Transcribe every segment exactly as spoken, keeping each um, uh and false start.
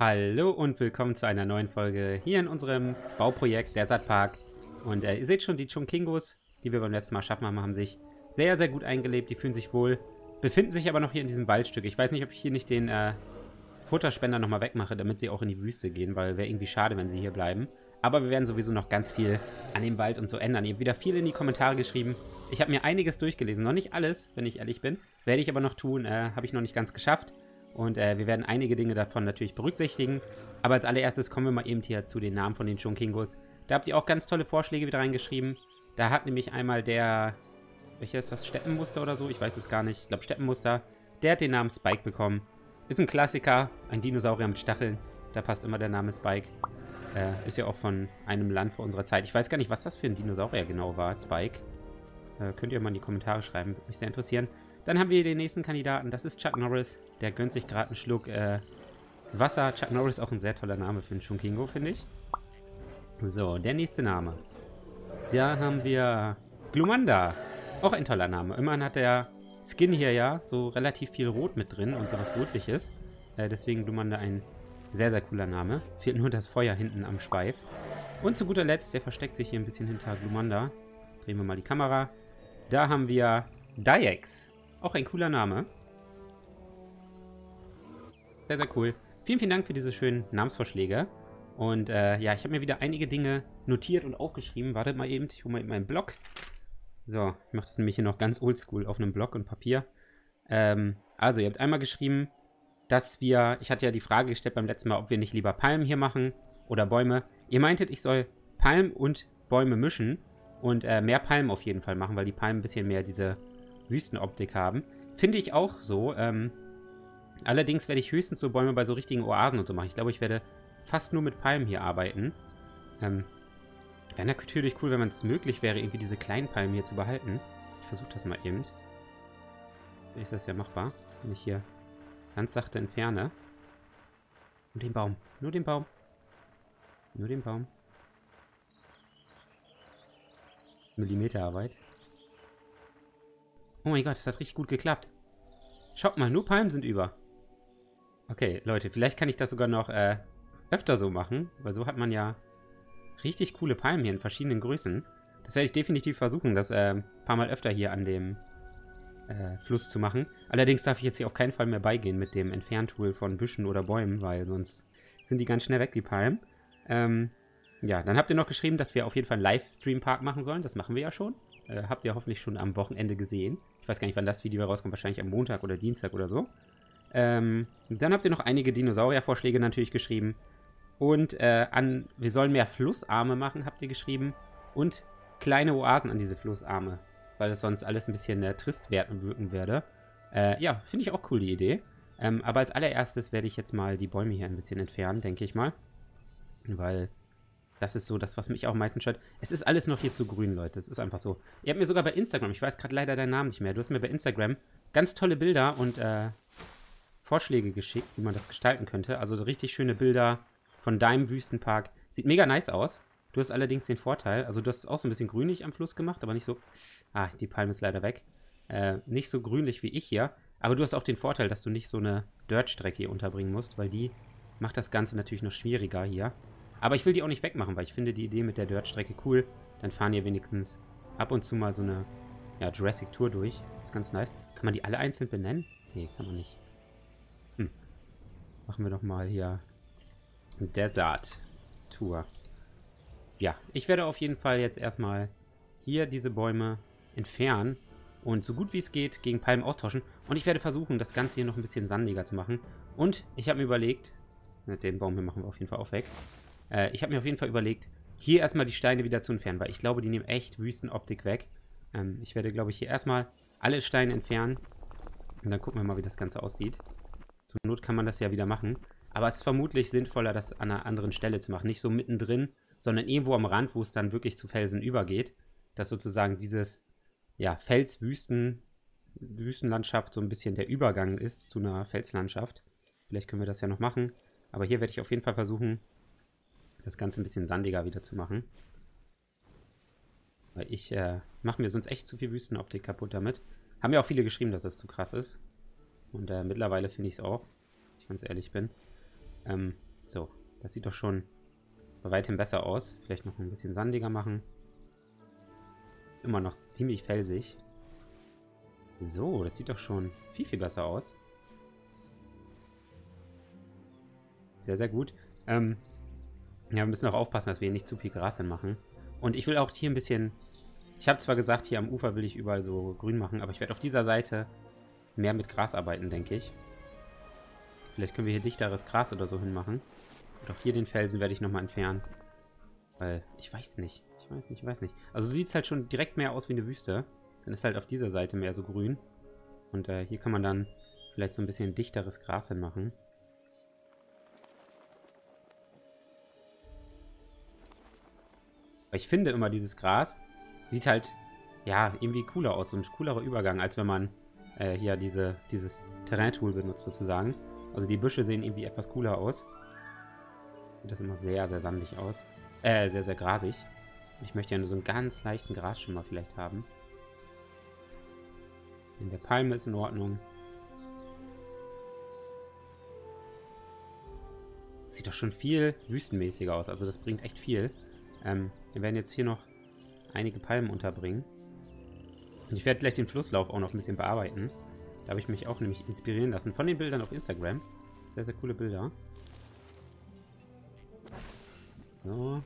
Hallo und willkommen zu einer neuen Folge hier in unserem Bauprojekt Desert Park. Und äh, ihr seht schon, die Chunkingos, die wir beim letzten Mal schaffen haben, haben sich sehr, sehr gut eingelebt. Die fühlen sich wohl, befinden sich aber noch hier in diesem Waldstück. Ich weiß nicht, ob ich hier nicht den äh, Futterspender nochmal wegmache, damit sie auch in die Wüste gehen, weil wäre irgendwie schade, wenn sie hier bleiben. Aber wir werden sowieso noch ganz viel an dem Wald und so ändern. Ihr habt wieder viel in die Kommentare geschrieben. Ich habe mir einiges durchgelesen, noch nicht alles, wenn ich ehrlich bin. Werde ich aber noch tun, äh, habe ich noch nicht ganz geschafft. Und äh, wir werden einige Dinge davon natürlich berücksichtigen. Aber als allererstes kommen wir mal eben hier zu den Namen von den Chunkingos. Da habt ihr auch ganz tolle Vorschläge wieder reingeschrieben. Da hat nämlich einmal der, welcher ist das, Steppenmuster oder so? Ich weiß es gar nicht. Ich glaube Steppenmuster. Der hat den Namen Spike bekommen. Ist ein Klassiker, ein Dinosaurier mit Stacheln. Da passt immer der Name Spike. Äh, ist ja auch von einem Land vor unserer Zeit. Ich weiß gar nicht, was das für ein Dinosaurier genau war, Spike. Äh, könnt ihr mal in die Kommentare schreiben, würde mich sehr interessieren. Dann haben wir den nächsten Kandidaten, das ist Chuck Norris. Der gönnt sich gerade einen Schluck äh, Wasser. Chuck Norris, auch ein sehr toller Name für einen Chunkingo, finde ich. So, der nächste Name. Da haben wir Glumanda. Auch ein toller Name. Immerhin hat der Skin hier ja so relativ viel Rot mit drin und sowas Rotliches. Äh, deswegen Glumanda ein sehr, sehr cooler Name. Fehlt nur das Feuer hinten am Schweif. Und zu guter Letzt, der versteckt sich hier ein bisschen hinter Glumanda. Drehen wir mal die Kamera. Da haben wir Dyax. Auch ein cooler Name. Sehr, sehr cool. Vielen, vielen Dank für diese schönen Namensvorschläge. Und äh, ja, ich habe mir wieder einige Dinge notiert und aufgeschrieben. Wartet mal eben, ich hole mal eben meinen Block. So, ich mache das nämlich hier noch ganz oldschool auf einem Block und Papier. Ähm, also, ihr habt einmal geschrieben, dass wir, ich hatte ja die Frage gestellt beim letzten Mal, ob wir nicht lieber Palmen hier machen oder Bäume. Ihr meintet, ich soll Palmen und Bäume mischen und äh, mehr Palmen auf jeden Fall machen, weil die Palmen ein bisschen mehr diese Wüstenoptik haben. Finde ich auch so. Ähm, allerdings werde ich höchstens so Bäume bei so richtigen Oasen und so machen. Ich glaube, ich werde fast nur mit Palmen hier arbeiten. Ähm, wäre natürlich cool, wenn man es möglich wäre, irgendwie diese kleinen Palmen hier zu behalten. Ich versuche das mal eben. Ist das ja machbar, wenn ich hier ganz sachte entferne. Nur den Baum. Nur den Baum. Nur den Baum. Millimeterarbeit. Oh mein Gott, das hat richtig gut geklappt. Schaut mal, nur Palmen sind über. Okay, Leute, vielleicht kann ich das sogar noch äh, öfter so machen, weil so hat man ja richtig coole Palmen hier in verschiedenen Größen. Das werde ich definitiv versuchen, das äh, ein paar Mal öfter hier an dem äh, Fluss zu machen. Allerdings darf ich jetzt hier auf keinen Fall mehr beigehen mit dem Entferntool von Büschen oder Bäumen, weil sonst sind die ganz schnell weg, die Palmen. Ähm, ja, dann habt ihr noch geschrieben, dass wir auf jeden Fall einen Livestream-Park machen sollen. Das machen wir ja schon. Äh, habt ihr hoffentlich schon am Wochenende gesehen. Ich weiß gar nicht, wann das Video rauskommt. Wahrscheinlich am Montag oder Dienstag oder so. Ähm, dann habt ihr noch einige Dinosaurier-Vorschläge natürlich geschrieben. Und äh, an, wir sollen mehr Flussarme machen, habt ihr geschrieben. Und kleine Oasen an diese Flussarme. Weil das sonst alles ein bisschen äh, trist werden wirken würde. Äh, ja, finde ich auch cool, die Idee. Ähm, aber als allererstes werde ich jetzt mal die Bäume hier ein bisschen entfernen, denke ich mal. Weil das ist so das, was mich auch meistens stört. Es ist alles noch hier zu grün, Leute. Es ist einfach so. Ihr habt mir sogar bei Instagram, ich weiß gerade leider deinen Namen nicht mehr, du hast mir bei Instagram ganz tolle Bilder und äh, Vorschläge geschickt, wie man das gestalten könnte. Also richtig schöne Bilder von deinem Wüstenpark. Sieht mega nice aus. Du hast allerdings den Vorteil, also du hast es auch so ein bisschen grünlich am Fluss gemacht, aber nicht so... Ah, die Palme ist leider weg. Äh, nicht so grünlich wie ich hier. Aber du hast auch den Vorteil, dass du nicht so eine Dirt-Strecke hier unterbringen musst, weil die macht das Ganze natürlich noch schwieriger hier. Aber ich will die auch nicht wegmachen, weil ich finde die Idee mit der Dirt-Strecke cool. Dann fahren hier wenigstens ab und zu mal so eine ja, Jurassic Tour durch. Das ist ganz nice. Kann man die alle einzeln benennen? Nee, kann man nicht. Hm. Machen wir doch mal hier Desert Tour. Ja, ich werde auf jeden Fall jetzt erstmal hier diese Bäume entfernen und so gut wie es geht gegen Palmen austauschen. Und ich werde versuchen, das Ganze hier noch ein bisschen sandiger zu machen. Und ich habe mir überlegt, den Baum hier machen wir auf jeden Fall auch weg. Ich habe mir auf jeden Fall überlegt, hier erstmal die Steine wieder zu entfernen, weil ich glaube, die nehmen echt Wüstenoptik weg. Ähm, ich werde, glaube ich, hier erstmal alle Steine entfernen und dann gucken wir mal, wie das Ganze aussieht. Zur Not kann man das ja wieder machen, aber es ist vermutlich sinnvoller, das an einer anderen Stelle zu machen. Nicht so mittendrin, sondern irgendwo am Rand, wo es dann wirklich zu Felsen übergeht, dass sozusagen dieses ja, Felswüsten, Wüstenlandschaft so ein bisschen der Übergang ist zu einer Felslandschaft. Vielleicht können wir das ja noch machen, aber hier werde ich auf jeden Fall versuchen, das Ganze ein bisschen sandiger wieder zu machen. Weil ich äh, mache mir sonst echt zu viel Wüstenoptik kaputt damit. Haben ja auch viele geschrieben, dass das zu krass ist. Und äh, mittlerweile finde ich es auch, wenn ich ganz ehrlich bin. Ähm, So, das sieht doch schon bei weitem besser aus. Vielleicht noch ein bisschen sandiger machen. Immer noch ziemlich felsig. So, das sieht doch schon viel, viel besser aus. Sehr, sehr gut. Ähm, ja, wir müssen auch aufpassen, dass wir hier nicht zu viel Gras hin machen. Und ich will auch hier ein bisschen... Ich habe zwar gesagt, hier am Ufer will ich überall so grün machen, aber ich werde auf dieser Seite mehr mit Gras arbeiten, denke ich. Vielleicht können wir hier dichteres Gras oder so hinmachen. Und auch hier den Felsen werde ich nochmal entfernen. Weil, ich weiß nicht. Ich weiß nicht, ich weiß nicht. Also sieht es halt schon direkt mehr aus wie eine Wüste. Dann ist halt auf dieser Seite mehr so grün. Und äh, hier kann man dann vielleicht so ein bisschen dichteres Gras hinmachen. Aber ich finde immer, dieses Gras sieht halt, ja, irgendwie cooler aus. So ein coolerer Übergang, als wenn man äh, hier diese, dieses Terrain-Tool benutzt sozusagen. Also die Büsche sehen irgendwie etwas cooler aus. Sieht das immer sehr, sehr sandig aus. Äh, sehr, sehr grasig. Ich möchte ja nur so einen ganz leichten Grasschimmer vielleicht haben. In der Palme ist in Ordnung. Sieht doch schon viel wüstenmäßiger aus. Also das bringt echt viel. Ähm, wir werden jetzt hier noch einige Palmen unterbringen. Und ich werde gleich den Flusslauf auch noch ein bisschen bearbeiten. Da habe ich mich auch nämlich inspirieren lassen von den Bildern auf Instagram. Sehr, sehr coole Bilder. So.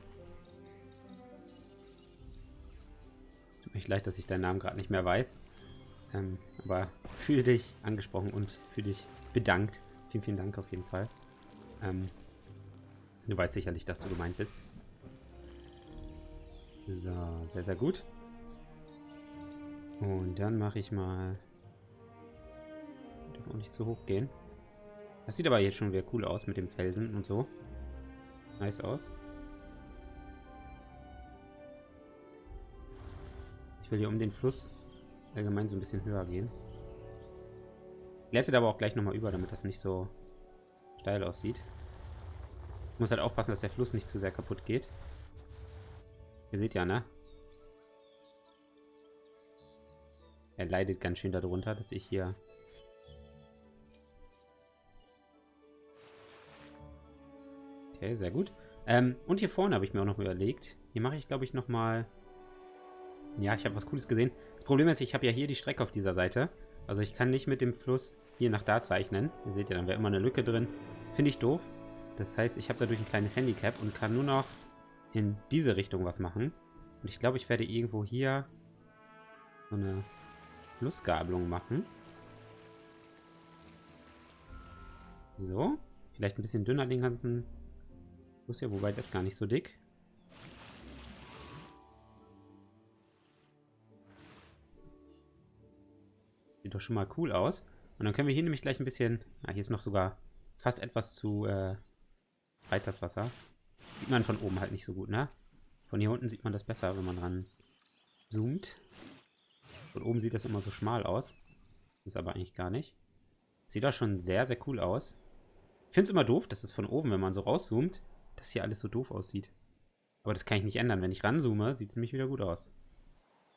Tut mir echt leid, dass ich deinen Namen gerade nicht mehr weiß. Ähm, aber fühl dich angesprochen und fühl dich bedankt. Vielen, vielen Dank auf jeden Fall. Ähm, du weißt sicherlich, dass du gemeint bist. So, sehr, sehr gut. Und dann mache ich mal... Darf auch nicht zu hoch gehen. Das sieht aber jetzt schon wieder cool aus mit dem Felsen und so. Nice aus. Ich will hier um den Fluss allgemein so ein bisschen höher gehen. Glättet aber auch gleich nochmal über, damit das nicht so steil aussieht. Ich muss halt aufpassen, dass der Fluss nicht zu sehr kaputt geht. Ihr seht ja, ne? Er leidet ganz schön darunter, dass ich hier... Okay, sehr gut. Ähm, und hier vorne habe ich mir auch noch überlegt. Hier mache ich, glaube ich, nochmal... Ja, ich habe was Cooles gesehen. Das Problem ist, ich habe ja hier die Strecke auf dieser Seite. Also ich kann nicht mit dem Fluss hier nach da zeichnen. Ihr seht ja, dann wäre immer eine Lücke drin. Finde ich doof. Das heißt, ich habe dadurch ein kleines Handicap und kann nur noch in diese Richtung was machen. Und ich glaube, ich werde irgendwo hier so eine Flussgabelung machen. So. Vielleicht ein bisschen dünner den ganzen Fluss hier, wobei das gar nicht so dick. Sieht doch schon mal cool aus. Und dann können wir hier nämlich gleich ein bisschen... Ah, hier ist noch sogar fast etwas zu äh, breit das Wasser. Sieht man von oben halt nicht so gut, ne? Von hier unten sieht man das besser, wenn man dran zoomt. Von oben sieht das immer so schmal aus. Ist aber eigentlich gar nicht. Sieht doch schon sehr, sehr cool aus. Ich finde es immer doof, dass es von oben, wenn man so rauszoomt, dass hier alles so doof aussieht. Aber das kann ich nicht ändern. Wenn ich ranzoome, sieht es nämlich wieder gut aus.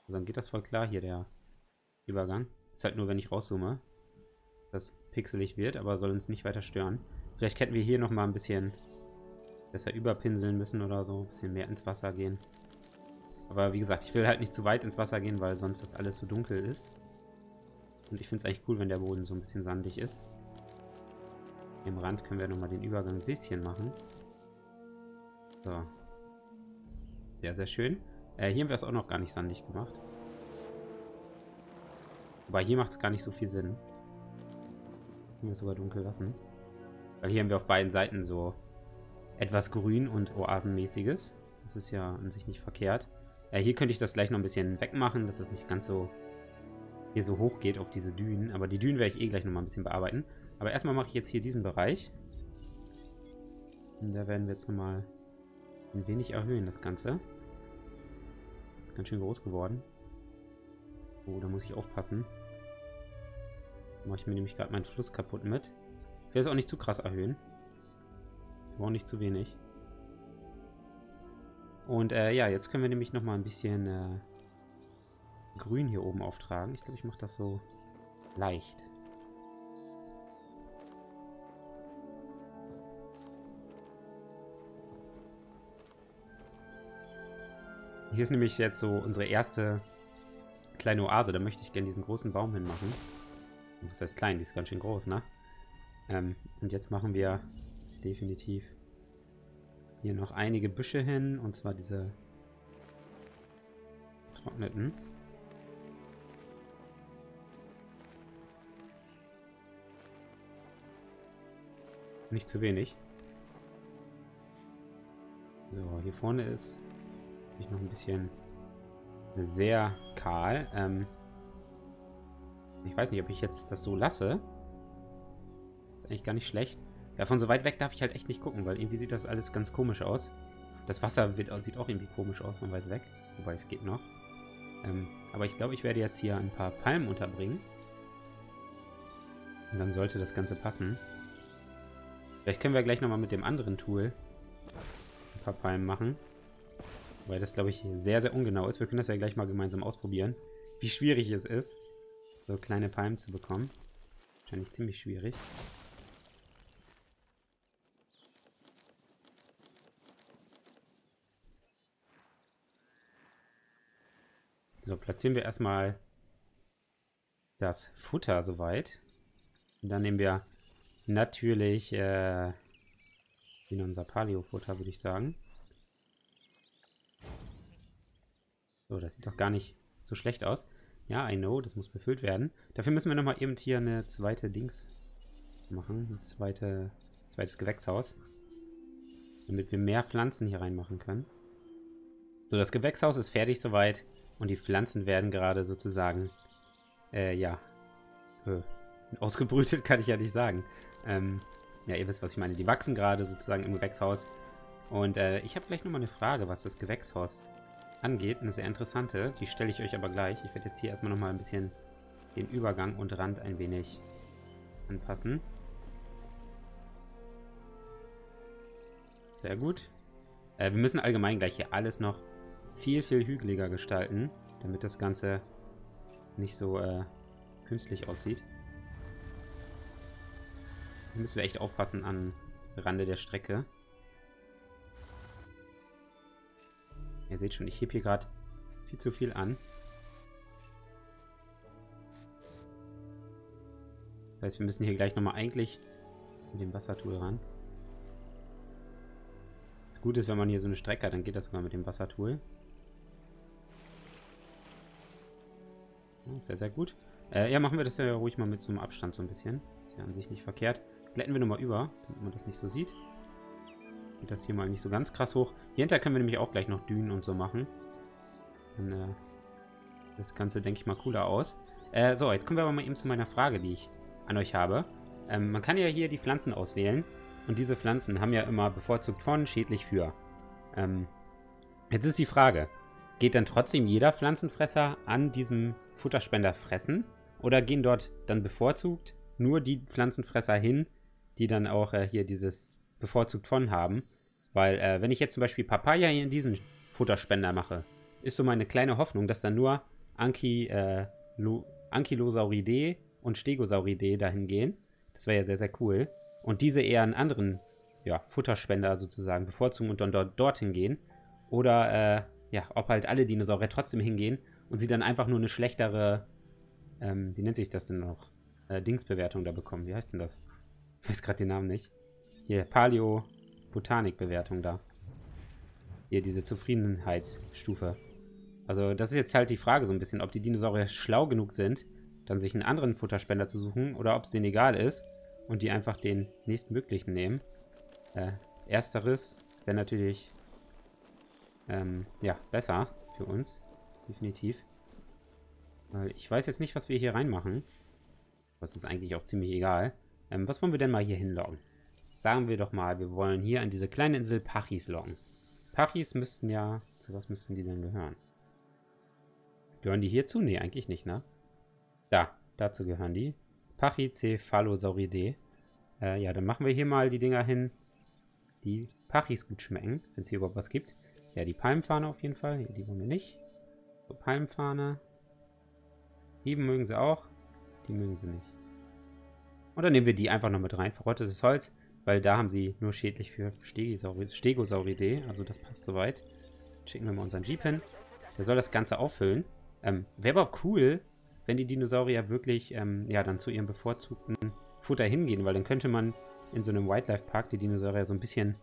Also dann geht das voll klar hier, der Übergang. Ist halt nur, wenn ich rauszoome, dass pixelig wird, aber soll uns nicht weiter stören. Vielleicht könnten wir hier nochmal ein bisschen besser überpinseln müssen oder so. Ein bisschen mehr ins Wasser gehen. Aber wie gesagt, ich will halt nicht zu weit ins Wasser gehen, weil sonst das alles so dunkel ist. Und ich finde es eigentlich cool, wenn der Boden so ein bisschen sandig ist. Im Rand können wir nochmal den Übergang ein bisschen machen. So. Sehr, sehr schön. Äh, hier haben wir es auch noch gar nicht sandig gemacht. Aber hier macht es gar nicht so viel Sinn. Können wir es sogar dunkel lassen. Weil hier haben wir auf beiden Seiten so etwas Grün und Oasenmäßiges. Das ist ja an sich nicht verkehrt. Äh, hier könnte ich das gleich noch ein bisschen wegmachen, dass das nicht ganz so hier so hoch geht auf diese Dünen. Aber die Dünen werde ich eh gleich nochmal ein bisschen bearbeiten. Aber erstmal mache ich jetzt hier diesen Bereich. Und da werden wir jetzt nochmal ein wenig erhöhen, das Ganze. Ist ganz schön groß geworden. Oh, da muss ich aufpassen. Mache ich mir nämlich gerade meinen Fluss kaputt mit. Ich will es auch nicht zu krass erhöhen. Aber auch nicht zu wenig. Und äh, ja, jetzt können wir nämlich nochmal ein bisschen äh, Grün hier oben auftragen. Ich glaube, ich mache das so leicht. Hier ist nämlich jetzt so unsere erste kleine Oase. Da möchte ich gerne diesen großen Baum hinmachen. Was heißt klein? Die ist ganz schön groß, ne? Ähm, und jetzt machen wir definitiv hier noch einige Büsche hin. Und zwar diese getrockneten. Nicht zu wenig. So, hier vorne ist ich noch ein bisschen sehr kahl. Ähm, ich weiß nicht, ob ich jetzt das so lasse. Ist eigentlich gar nicht schlecht. Ja, von so weit weg darf ich halt echt nicht gucken, weil irgendwie sieht das alles ganz komisch aus. Das Wasser wird, sieht auch irgendwie komisch aus von weit weg. Wobei, es geht noch. Ähm, aber ich glaube, ich werde jetzt hier ein paar Palmen unterbringen. Und dann sollte das Ganze passen. Vielleicht können wir gleich nochmal mit dem anderen Tool ein paar Palmen machen. Weil das, glaube ich, sehr, sehr ungenau ist. Wir können das ja gleich mal gemeinsam ausprobieren, wie schwierig es ist, so kleine Palmen zu bekommen. Wahrscheinlich ziemlich schwierig. So, platzieren wir erstmal das Futter soweit. Und dann nehmen wir natürlich äh, in unser Paleo-Futter, würde ich sagen. So, das sieht doch gar nicht so schlecht aus. Ja, I know, das muss befüllt werden. Dafür müssen wir nochmal eben hier eine zweite Dings machen. Ein zweite, zweites Gewächshaus. Damit wir mehr Pflanzen hier reinmachen können. So, das Gewächshaus ist fertig soweit. Und die Pflanzen werden gerade sozusagen, äh, ja, äh, ausgebrütet kann ich ja nicht sagen. Ähm, ja, ihr wisst, was ich meine. Die wachsen gerade sozusagen im Gewächshaus. Und äh, ich habe gleich nochmal eine Frage, was das Gewächshaus angeht, eine sehr interessante, die stelle ich euch aber gleich. Ich werde jetzt hier erstmal nochmal ein bisschen den Übergang und Rand ein wenig anpassen. Sehr gut. Äh, wir müssen allgemein gleich hier alles noch viel, viel hügeliger gestalten, damit das Ganze nicht so äh, künstlich aussieht. Hier müssen wir echt aufpassen am Rande der Strecke. Ihr seht schon, ich hebe hier gerade viel zu viel an. Das heißt, wir müssen hier gleich nochmal eigentlich mit dem Wassertool ran. Gut ist, wenn man hier so eine Strecke hat, dann geht das sogar mit dem Wassertool. Ja, sehr, sehr gut. Äh, ja, machen wir das ja ruhig mal mit so einem Abstand so ein bisschen. Ist ja an sich nicht verkehrt. Glätten wir nochmal über, damit man das nicht so sieht. Geht das hier mal nicht so ganz krass hoch. Hier hinter können wir nämlich auch gleich noch Dünen und so machen. Dann äh, das Ganze, denke ich mal, cooler aus. Äh, so, jetzt kommen wir aber mal eben zu meiner Frage, die ich an euch habe. Ähm, man kann ja hier die Pflanzen auswählen. Und diese Pflanzen haben ja immer bevorzugt von, schädlich für. Ähm, jetzt ist die Frage, geht dann trotzdem jeder Pflanzenfresser an diesem Futterspender fressen? Oder gehen dort dann bevorzugt nur die Pflanzenfresser hin, die dann auch äh, hier dieses bevorzugt von haben, weil äh, wenn ich jetzt zum Beispiel Papaya hier in diesen Futterspender mache, ist so meine kleine Hoffnung, dass dann nur Anky, äh, Ankylosauridae und Stegosauridae dahin gehen. Das wäre ja sehr, sehr cool. Und diese eher einen anderen ja, Futterspender sozusagen bevorzugen und dann dort, dorthin gehen. Oder äh, ja, ob halt alle Dinosaurier trotzdem hingehen und sie dann einfach nur eine schlechtere, ähm, wie nennt sich das denn noch, äh, Dingsbewertung da bekommen. Wie heißt denn das? Ich weiß gerade den Namen nicht. Hier, Paleo-Botanik-Bewertung da. Hier, diese Zufriedenheitsstufe. Also das ist jetzt halt die Frage so ein bisschen, ob die Dinosaurier schlau genug sind, dann sich einen anderen Futterspender zu suchen oder ob es denen egal ist und die einfach den nächstmöglichen nehmen. Äh, ersteres wäre natürlich ähm, ja, besser für uns. Definitiv. Weil ich weiß jetzt nicht, was wir hier reinmachen. Das ist eigentlich auch ziemlich egal. Ähm, was wollen wir denn mal hier hinloggen? Sagen wir doch mal, wir wollen hier an diese kleine Insel Pachys locken. Pachys müssten ja... Zu was müssten die denn gehören? Gehören die hierzu? Nee, eigentlich nicht, ne? Da, dazu gehören die. Pachycephalosauridae. Äh, ja, dann machen wir hier mal die Dinger hin, die Pachys gut schmecken, wenn es hier überhaupt was gibt. Ja, die Palmfahne auf jeden Fall. Die wollen wir nicht. So, Palmfahne. Die mögen sie auch. Die mögen sie nicht. Und dann nehmen wir die einfach noch mit rein. Verrottetes Holz. Weil da haben sie nur schädlich für Stegosauridae, also das passt soweit. Schicken wir mal unseren Jeep hin. Der soll das Ganze auffüllen. Ähm, wäre aber cool, wenn die Dinosaurier wirklich ähm, ja, dann zu ihrem bevorzugten Futter hingehen, weil dann könnte man in so einem Wildlife-Park die Dinosaurier so ein bisschen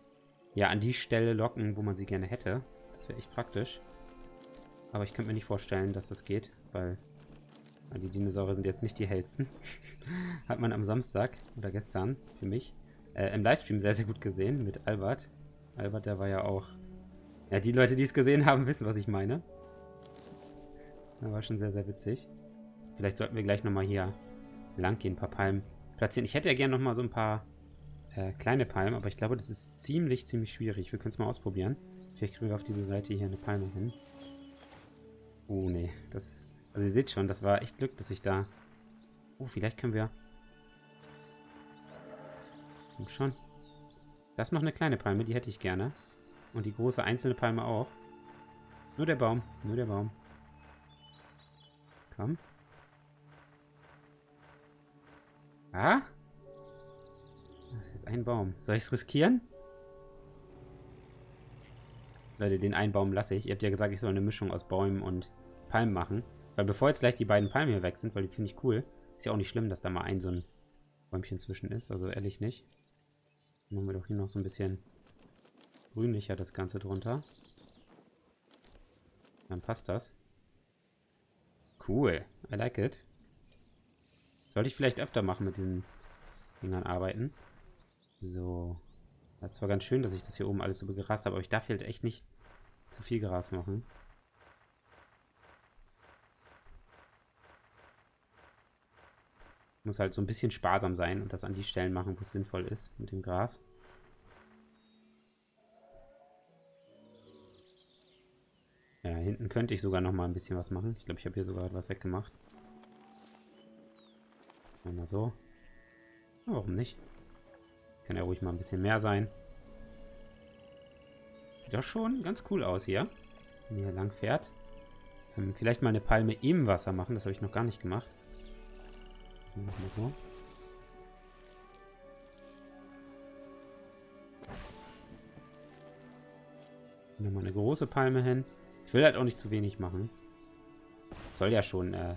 ja, an die Stelle locken, wo man sie gerne hätte. Das wäre echt praktisch. Aber ich könnte mir nicht vorstellen, dass das geht, weil, weil die Dinosaurier sind jetzt nicht die hellsten. Hat man am Samstag oder gestern für mich äh, im Livestream sehr, sehr gut gesehen mit Albert. Albert, der war ja auch... Ja, die Leute, die es gesehen haben, wissen, was ich meine. Das war schon sehr, sehr witzig. Vielleicht sollten wir gleich nochmal hier lang gehen, ein paar Palmen platzieren. Ich hätte ja gerne nochmal so ein paar äh, kleine Palmen, aber ich glaube, das ist ziemlich, ziemlich schwierig. Wir können es mal ausprobieren. Vielleicht kriegen wir auf diese Seite hier eine Palme hin. Oh, nee. Das, also ihr seht schon, das war echt Glück, dass ich da... Oh, vielleicht können wir... Komm schon. Da ist noch eine kleine Palme, die hätte ich gerne. Und die große einzelne Palme auch. Nur der Baum, nur der Baum. Komm. Ah? Das ist jetzt ein Baum. Soll ich es riskieren? Leute, den einen Baum lasse ich. Ihr habt ja gesagt, ich soll eine Mischung aus Bäumen und Palmen machen. Weil bevor jetzt gleich die beiden Palmen hier weg sind, weil die finde ich cool, ist ja auch nicht schlimm, dass da mal ein so ein Bäumchen zwischen ist. Also ehrlich nicht. Dann machen wir doch hier noch so ein bisschen grünlicher das Ganze drunter. Dann passt das. Cool. I like it. Sollte ich vielleicht öfter machen, mit diesen Dingern arbeiten. So. Das ist zwar ganz schön, dass ich das hier oben alles so begrast habe, aber ich darf hier halt echt nicht zu viel Gras machen. Ich muss halt so ein bisschen sparsam sein und das an die Stellen machen, wo es sinnvoll ist mit dem Gras. Ja, hinten könnte ich sogar noch mal ein bisschen was machen. Ich glaube, ich habe hier sogar etwas weggemacht. Einmal so. Ja, warum nicht? Kann ja ruhig mal ein bisschen mehr sein. Sieht doch schon ganz cool aus hier, wenn ihr hier lang fährt. Ähm, vielleicht mal eine Palme im Wasser machen. Das habe ich noch gar nicht gemacht. Dann machen wir so. Nochmal eine große Palme hin. Ich will halt auch nicht zu wenig machen. Das soll ja schon äh,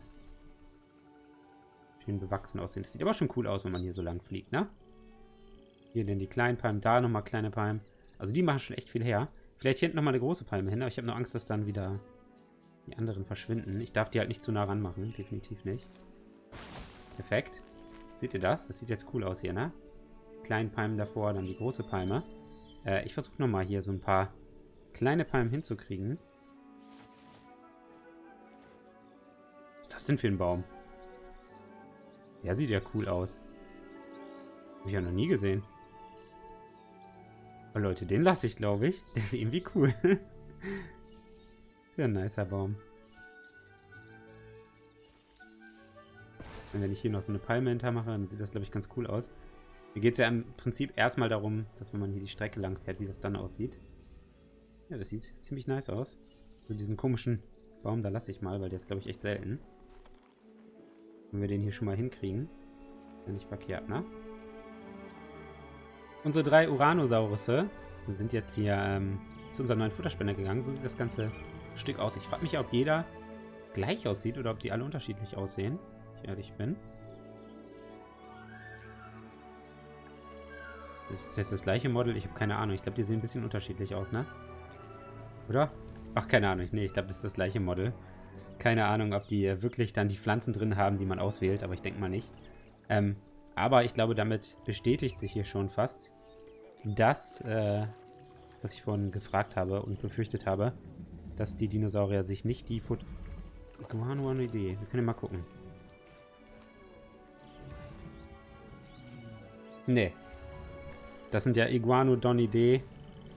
schön bewachsen aussehen. Das sieht aber schon cool aus, wenn man hier so lang fliegt, ne? Hier denn die kleinen Palmen, da nochmal kleine Palmen. Also die machen schon echt viel her. Vielleicht hinten nochmal eine große Palme hin, aber ich habe nur Angst, dass dann wieder die anderen verschwinden. Ich darf die halt nicht zu nah ranmachen, definitiv nicht. Perfekt. Seht ihr das? Das sieht jetzt cool aus hier, ne? Die kleinen Palmen davor, dann die große Palme. Äh, ich versuche nochmal hier so ein paar kleine Palmen hinzukriegen. Was ist denn für ein Baum? Der sieht ja cool aus. Hab ich ja noch nie gesehen. Oh Leute, den lasse ich, glaube ich. Der ist irgendwie cool. Ist ja ein nicer Baum. Und wenn ich hier noch so eine Palme hintermache, dann sieht das, glaube ich, ganz cool aus. Mir geht es ja im Prinzip erstmal darum, dass wenn man hier die Strecke lang fährt, wie das dann aussieht. Ja, das sieht ziemlich nice aus. So diesen komischen Baum, da lasse ich mal, weil der ist, glaube ich, echt selten. Wenn wir den hier schon mal hinkriegen. Ist ja nicht verkehrt, ne? Unsere drei Uranusaurusse sind jetzt hier ähm, zu unserem neuen Futterspender gegangen. So sieht das ganze Stück aus. Ich frage mich, ob jeder gleich aussieht oder ob die alle unterschiedlich aussehen. Ich ehrlich bin. Das ist jetzt das gleiche Model. Ich habe keine Ahnung. Ich glaube, die sehen ein bisschen unterschiedlich aus, ne? Oder? Ach, keine Ahnung. Nee, ich glaube, das ist das gleiche Model. Keine Ahnung, ob die wirklich dann die Pflanzen drin haben, die man auswählt. Aber ich denke mal nicht. Ähm... Aber ich glaube, damit bestätigt sich hier schon fast das, äh, was ich vorhin gefragt habe und befürchtet habe, dass die Dinosaurier sich nicht die Fut... Iguanodontidae. Wir können ja mal gucken. Nee. Das sind ja Iguanodontidae,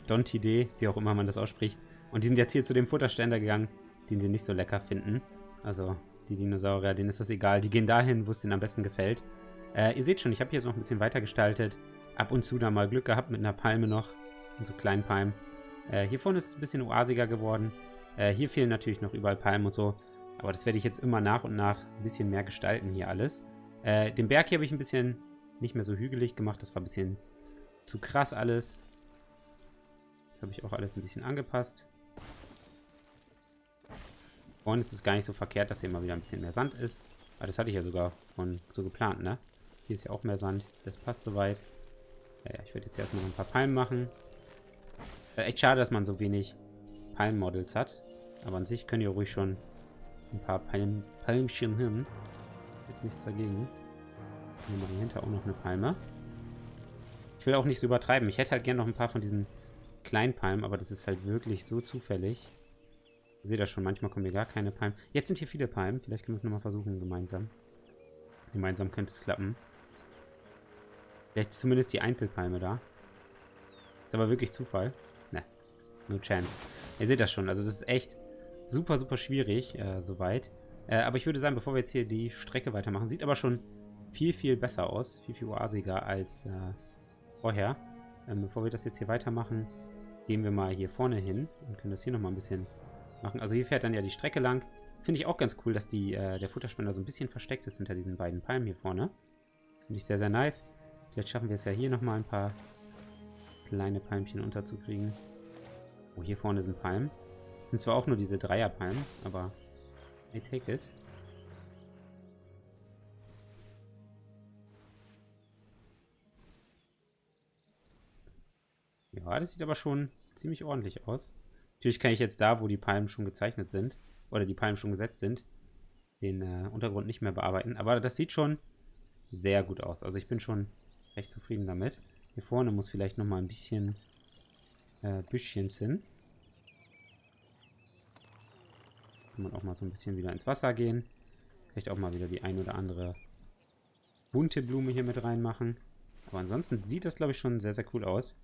Dontidae, wie auch immer man das ausspricht. Und die sind jetzt hier zu dem Futterständer gegangen, den sie nicht so lecker finden. Also, die Dinosaurier, denen ist das egal. Die gehen dahin, wo es denen am besten gefällt. Äh, ihr seht schon, ich habe hier jetzt noch ein bisschen weiter gestaltet. Ab und zu da mal Glück gehabt mit einer Palme noch. Und so kleinen Palmen. Äh, hier vorne ist es ein bisschen oasiger geworden. Äh, hier fehlen natürlich noch überall Palmen und so. Aber das werde ich jetzt immer nach und nach ein bisschen mehr gestalten hier alles. Äh, den Berg hier habe ich ein bisschen nicht mehr so hügelig gemacht. Das war ein bisschen zu krass alles. Das habe ich auch alles ein bisschen angepasst. Vorhin ist es gar nicht so verkehrt, dass hier mal wieder ein bisschen mehr Sand ist. Aber das hatte ich ja sogar von so geplant, ne? Hier ist ja auch mehr Sand. Das passt soweit. Naja, ich werde jetzt erstmal noch ein paar Palmen machen. Äh, echt schade, dass man so wenig Palm-Models hat. Aber an sich können ja ruhig schon ein paar Palm Palmchen hin. Jetzt nichts dagegen. Nehmen wir hier hinter auch noch eine Palme. Ich will auch nicht so übertreiben. Ich hätte halt gerne noch ein paar von diesen kleinen Palmen, aber das ist halt wirklich so zufällig. Seht ihr schon, manchmal kommen hier gar keine Palmen. Jetzt sind hier viele Palmen. Vielleicht können wir es nochmal versuchen gemeinsam. Gemeinsam könnte es klappen. Vielleicht ist zumindest die Einzelpalme da. Ist aber wirklich Zufall. Ne, no chance. Ihr seht das schon. Also das ist echt super, super schwierig äh, soweit. Äh, aber ich würde sagen, bevor wir jetzt hier die Strecke weitermachen, sieht aber schon viel, viel besser aus. Viel, viel oasiger als äh, vorher. Ähm, bevor wir das jetzt hier weitermachen, gehen wir mal hier vorne hin und können das hier nochmal ein bisschen machen. Also hier fährt dann ja die Strecke lang. Finde ich auch ganz cool, dass die, äh, der Futterspender so ein bisschen versteckt ist hinter diesen beiden Palmen hier vorne. Finde ich sehr, sehr nice. Vielleicht schaffen wir es ja hier nochmal ein paar kleine Palmchen unterzukriegen. Oh, hier vorne sind Palmen. Das sind zwar auch nur diese Dreierpalmen, aber I take it. Ja, das sieht aber schon ziemlich ordentlich aus. Natürlich kann ich jetzt da, wo die Palmen schon gezeichnet sind, oder die Palmen schon gesetzt sind, den äh, Untergrund nicht mehr bearbeiten. Aber das sieht schon sehr gut aus. Also ich bin schon recht zufrieden damit. Hier vorne muss vielleicht nochmal ein bisschen äh, Büschchen hin. Kann man auch mal so ein bisschen wieder ins Wasser gehen. Vielleicht auch mal wieder die ein oder andere bunte Blume hier mit reinmachen. Aber ansonsten sieht das, glaube ich, schon sehr, sehr cool aus.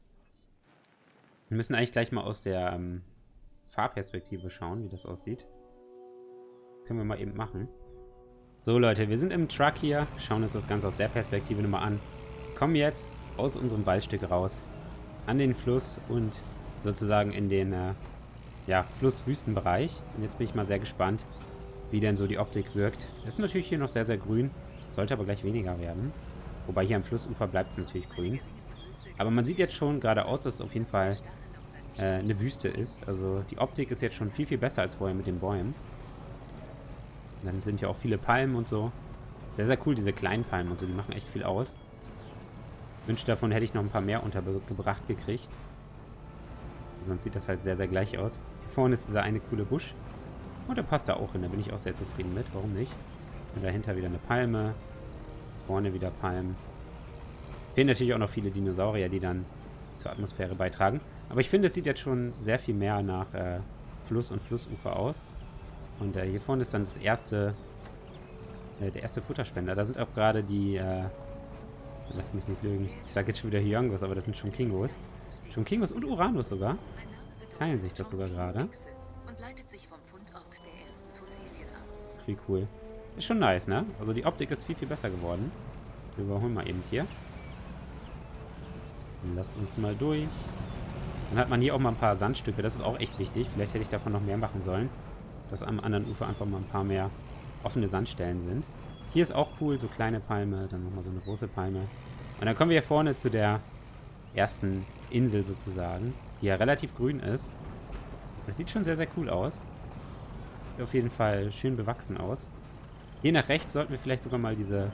Wir müssen eigentlich gleich mal aus der ähm, Fahrperspektive schauen, wie das aussieht. Können wir mal eben machen. So Leute, wir sind im Truck hier, schauen uns das Ganze aus der Perspektive nochmal an. Kommen jetzt aus unserem Waldstück raus, an den Fluss und sozusagen in den äh, ja, Flusswüstenbereich. Und jetzt bin ich mal sehr gespannt, wie denn so die Optik wirkt. Ist natürlich hier noch sehr, sehr grün, sollte aber gleich weniger werden. Wobei hier am Flussufer bleibt es natürlich grün. Aber man sieht jetzt schon geradeaus, dass es auf jeden Fall äh, eine Wüste ist. Also die Optik ist jetzt schon viel, viel besser als vorher mit den Bäumen. Und dann sind ja auch viele Palmen und so. Sehr, sehr cool, diese kleinen Palmen und so. Die machen echt viel aus. Wünsche davon hätte ich noch ein paar mehr untergebracht gekriegt. Sonst sieht das halt sehr, sehr gleich aus. Hier vorne ist dieser eine coole Busch. Und der passt da auch hin. Da bin ich auch sehr zufrieden mit. Warum nicht? Und dahinter wieder eine Palme. Vorne wieder Palmen. Fehlen natürlich auch noch viele Dinosaurier, die dann zur Atmosphäre beitragen. Aber ich finde, es sieht jetzt schon sehr viel mehr nach äh, Fluss und Flussufer aus. Und äh, hier vorne ist dann das erste, äh, der erste Futterspender. Da sind auch gerade die, äh, lass mich nicht lügen, ich sage jetzt schon wieder Hyongos, aber das sind Chunkingos. Chunkingos und Uranus sogar. Teilen sich das sogar gerade. Wie cool. Ist schon nice, ne? Also die Optik ist viel, viel besser geworden. Wir überholen mal eben hier. Lasst uns mal durch. Dann hat man hier auch mal ein paar Sandstücke. Das ist auch echt wichtig. Vielleicht hätte ich davon noch mehr machen sollen. Dass am anderen Ufer einfach mal ein paar mehr offene Sandstellen sind. Hier ist auch cool. So kleine Palme. Dann nochmal so eine große Palme. Und dann kommen wir hier vorne zu der ersten Insel sozusagen. Die ja relativ grün ist. Das sieht schon sehr, sehr cool aus. Sieht auf jeden Fall schön bewachsen aus. Hier nach rechts sollten wir vielleicht sogar mal diese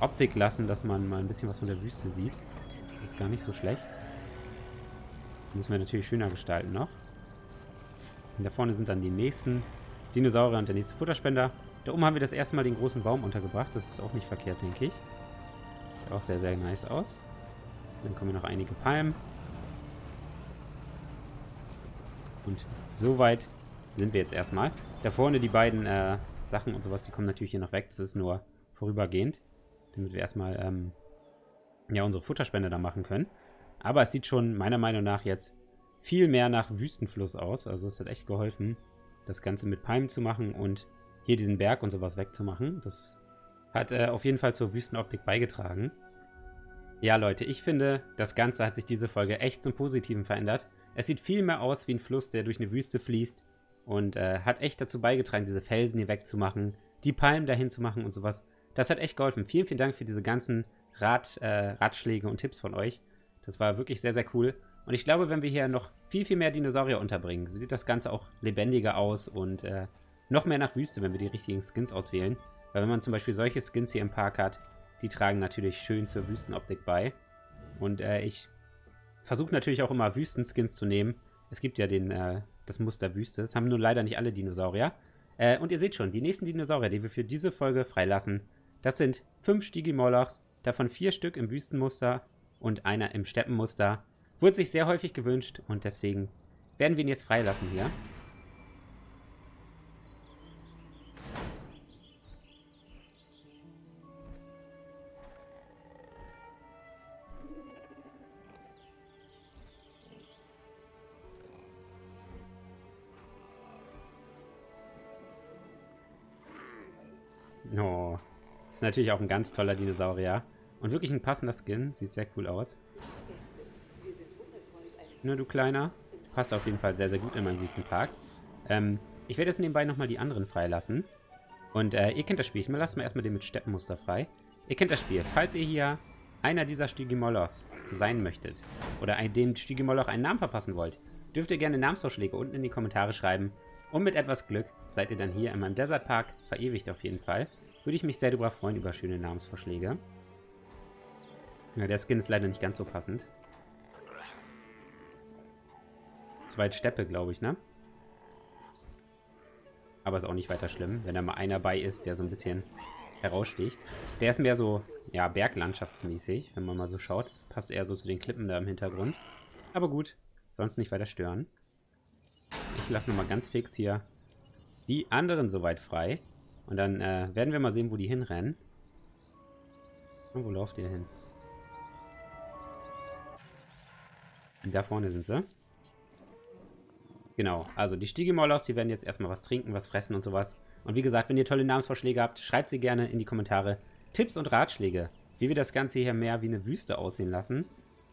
Optik lassen, dass man mal ein bisschen was von der Wüste sieht. Ist gar nicht so schlecht. Müssen wir natürlich schöner gestalten noch. Und da vorne sind dann die nächsten Dinosaurier und der nächste Futterspender. Da oben haben wir das erste Mal den großen Baum untergebracht. Das ist auch nicht verkehrt, denke ich. Sieht auch sehr, sehr nice aus. Dann kommen noch einige Palmen. Und soweit sind wir jetzt erstmal. Da vorne die beiden äh, Sachen und sowas, die kommen natürlich hier noch weg. Das ist nur vorübergehend. Damit wir erstmal Ähm, ja, unsere Futterspende da machen können. Aber es sieht schon meiner Meinung nach jetzt viel mehr nach Wüstenfluss aus. Also es hat echt geholfen, das Ganze mit Palmen zu machen und hier diesen Berg und sowas wegzumachen. Das hat äh, auf jeden Fall zur Wüstenoptik beigetragen. Ja, Leute, ich finde, das Ganze hat sich diese Folge echt zum Positiven verändert. Es sieht viel mehr aus wie ein Fluss, der durch eine Wüste fließt und äh, hat echt dazu beigetragen, diese Felsen hier wegzumachen, die Palmen dahin zu machen und sowas. Das hat echt geholfen. Vielen, vielen Dank für diese ganzen Rat, äh, Ratschläge und Tipps von euch. Das war wirklich sehr, sehr cool. Und ich glaube, wenn wir hier noch viel, viel mehr Dinosaurier unterbringen, sieht das Ganze auch lebendiger aus und äh, noch mehr nach Wüste, wenn wir die richtigen Skins auswählen. Weil wenn man zum Beispiel solche Skins hier im Park hat, die tragen natürlich schön zur Wüstenoptik bei. Und äh, ich versuche natürlich auch immer Wüstenskins zu nehmen. Es gibt ja den, äh, das Muster Wüste. Das haben nur leider nicht alle Dinosaurier. Äh, und ihr seht schon, die nächsten Dinosaurier, die wir für diese Folge freilassen, das sind fünf Stygimolochs, davon vier Stück im Wüstenmuster und einer im Steppenmuster. Wurde sich sehr häufig gewünscht und deswegen werden wir ihn jetzt freilassen hier. Oh, ist natürlich auch ein ganz toller Dinosaurier. Und wirklich ein passender Skin. Sieht sehr cool aus. Nur du Kleiner. Passt auf jeden Fall sehr, sehr gut in meinen Wüstenpark. Ähm, ich werde jetzt nebenbei nochmal die anderen freilassen. Und äh, ihr kennt das Spiel. Ich lasse mal erstmal den mit Steppenmuster frei. Ihr kennt das Spiel. Falls ihr hier einer dieser Stygimolochs sein möchtet oder dem Stygimoloch einen Namen verpassen wollt, dürft ihr gerne Namensvorschläge unten in die Kommentare schreiben. Und mit etwas Glück seid ihr dann hier in meinem Desert Park verewigt auf jeden Fall. Würde ich mich sehr darüber freuen, über schöne Namensvorschläge. Ja, der Skin ist leider nicht ganz so passend. Zweit Steppe, glaube ich, ne? Aber ist auch nicht weiter schlimm, wenn da mal einer bei ist, der so ein bisschen heraussticht. Der ist mehr so, ja, berglandschaftsmäßig, wenn man mal so schaut. Das passt eher so zu den Klippen da im Hintergrund. Aber gut, sonst nicht weiter stören. Ich lasse nochmal ganz fix hier die anderen soweit frei. Und dann äh, werden wir mal sehen, wo die hinrennen. Und wo lauft ihr hin? Und da vorne sind sie. Genau, also die Stygimolochs, die werden jetzt erstmal was trinken, was fressen und sowas. Und wie gesagt, wenn ihr tolle Namensvorschläge habt, schreibt sie gerne in die Kommentare. Tipps und Ratschläge, wie wir das Ganze hier mehr wie eine Wüste aussehen lassen.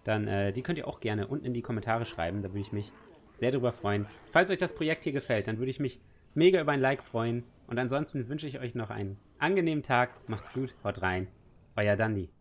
Dann, äh, die könnt ihr auch gerne unten in die Kommentare schreiben, da würde ich mich sehr darüber freuen. Falls euch das Projekt hier gefällt, dann würde ich mich mega über ein Like freuen. Und ansonsten wünsche ich euch noch einen angenehmen Tag. Macht's gut, haut rein. Euer Dandy.